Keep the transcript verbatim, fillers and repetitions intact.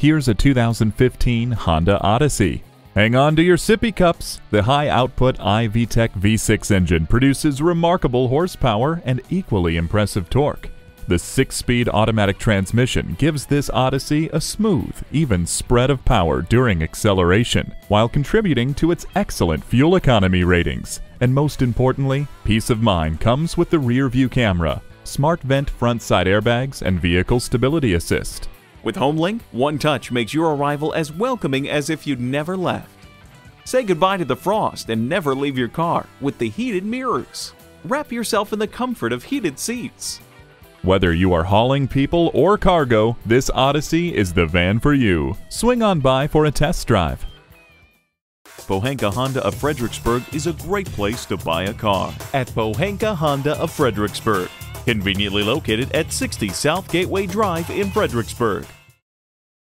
Here's a two thousand fifteen Honda Odyssey. Hang on to your sippy cups! The high-output i-VTEC V six engine produces remarkable horsepower and equally impressive torque. The six-speed automatic transmission gives this Odyssey a smooth, even spread of power during acceleration, while contributing to its excellent fuel economy ratings. And most importantly, peace of mind comes with the rear-view camera, smart vent front-side airbags, and vehicle stability assist. With Homelink, one touch makes your arrival as welcoming as if you'd never left. Say goodbye to the frost and never leave your car with the heated mirrors. Wrap yourself in the comfort of heated seats. Whether you are hauling people or cargo, this Odyssey is the van for you. Swing on by for a test drive. Pohanka Honda of Fredericksburg is a great place to buy a car. At Pohanka Honda of Fredericksburg. Conveniently located at sixty South Gateway Drive in Fredericksburg.